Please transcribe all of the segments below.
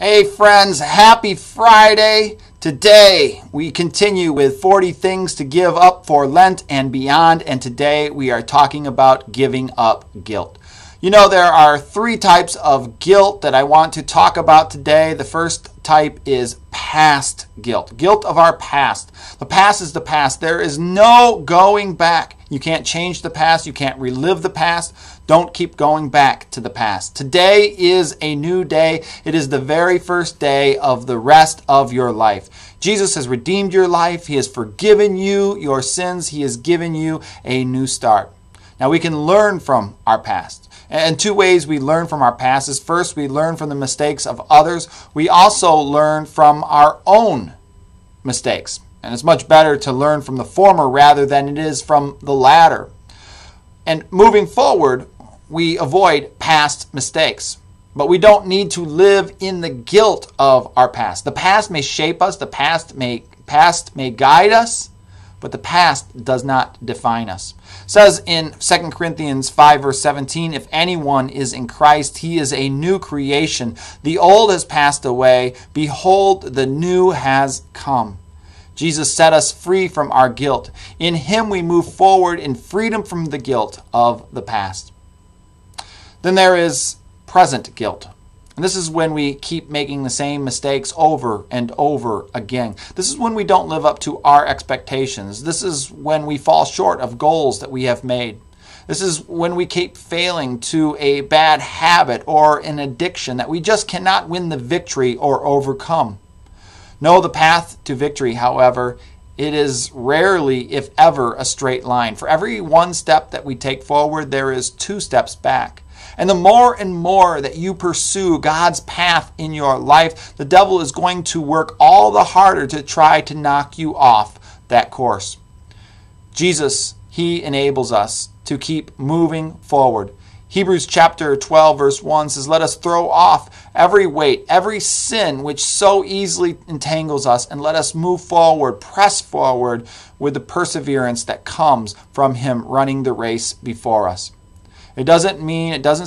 Hey friends, happy Friday. Today we continue with 40 things to give up for Lent and beyond, and today we are talking about giving up guilt. You know, there are three types of guilt that I want to talk about today. The first type is past guilt, guilt of our past. The past is the past. There is no going back. You can't change the past. You can't relive the past. Don't keep going back to the past. Today is a new day. It is the very first day of the rest of your life. Jesus has redeemed your life. He has forgiven you your sins. He has given you a new start. Now we can learn from our past. And two ways we learn from our past is, first, we learn from the mistakes of others. We also learn from our own mistakes. And it's much better to learn from the former rather than it is from the latter. And moving forward, we avoid past mistakes. But we don't need to live in the guilt of our past. The past may shape us. The past may guide us. But the past does not define us. It says in 2 Corinthians 5 verse 17, if anyone is in Christ, he is a new creation. The old has passed away. Behold, the new has come. Jesus set us free from our guilt. In him we move forward in freedom from the guilt of the past. Then there is present guilt. And this is when we keep making the same mistakes over and over again. This is when we don't live up to our expectations. This is when we fall short of goals that we have made. This is when we keep failing to a bad habit or an addiction that we just cannot win the victory or overcome. Know the path to victory, however, it is rarely, if ever, a straight line. For every one step that we take forward, there is two steps back. And the more and more that you pursue God's path in your life, the devil is going to work all the harder to try to knock you off that course. Jesus, he enables us to keep moving forward. Hebrews chapter 12 verse 1 says, let us throw off every weight, every sin which so easily entangles us, and let us move forward, press forward with the perseverance that comes from him running the race before us. It doesn't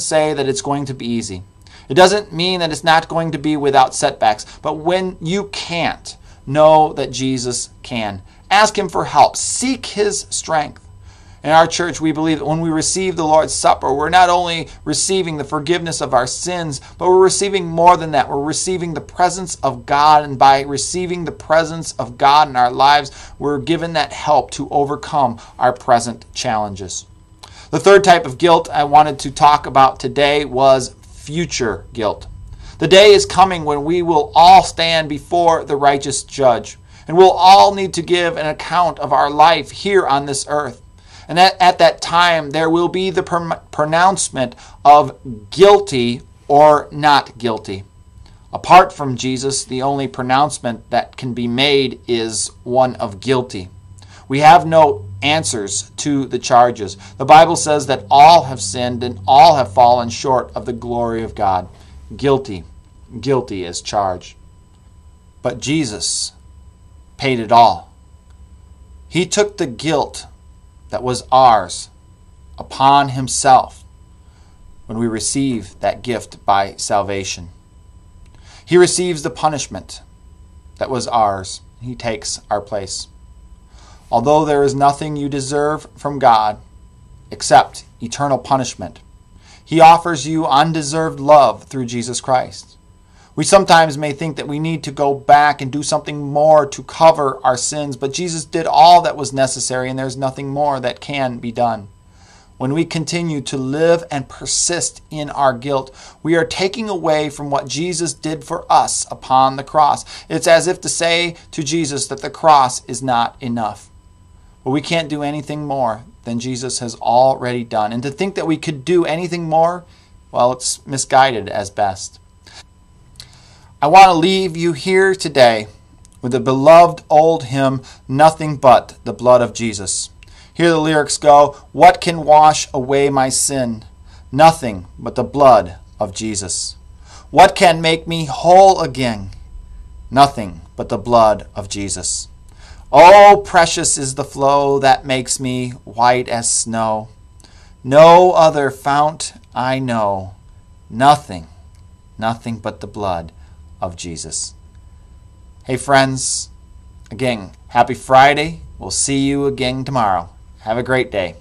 say that it's going to be easy. It doesn't mean that it's not going to be without setbacks. But when you can't, know that Jesus can. Ask him for help. Seek his strength. In our church, we believe that when we receive the Lord's Supper, we're not only receiving the forgiveness of our sins, but we're receiving more than that. We're receiving the presence of God, and by receiving the presence of God in our lives, we're given that help to overcome our present challenges. The third type of guilt I wanted to talk about today was future guilt. The day is coming when we will all stand before the righteous judge, and we'll all need to give an account of our life here on this earth. And at that time, there will be the pronouncement of guilty or not guilty. Apart from Jesus, the only pronouncement that can be made is one of guilty. We have no answers to the charges. The Bible says that all have sinned and all have fallen short of the glory of God. Guilty. Guilty as charged. But Jesus paid it all. He took the guilt that was ours upon himself when we receive that gift by salvation. He receives the punishment that was ours. He takes our place. Although there is nothing you deserve from God except eternal punishment, he offers you undeserved love through Jesus Christ. We sometimes may think that we need to go back and do something more to cover our sins, but Jesus did all that was necessary, and there's nothing more that can be done. When we continue to live and persist in our guilt, we are taking away from what Jesus did for us upon the cross. It's as if to say to Jesus that the cross is not enough. But we can't do anything more than Jesus has already done. And to think that we could do anything more, well, it's misguided as best. I want to leave you here today with the beloved old hymn, Nothing But the Blood of Jesus. Here the lyrics go, what can wash away my sin? Nothing but the blood of Jesus. What can make me whole again? Nothing but the blood of Jesus. Oh, precious is the flow that makes me white as snow. No other fount I know. Nothing but the blood of Jesus. Hey friends, again, happy Friday. We'll see you again tomorrow. Have a great day.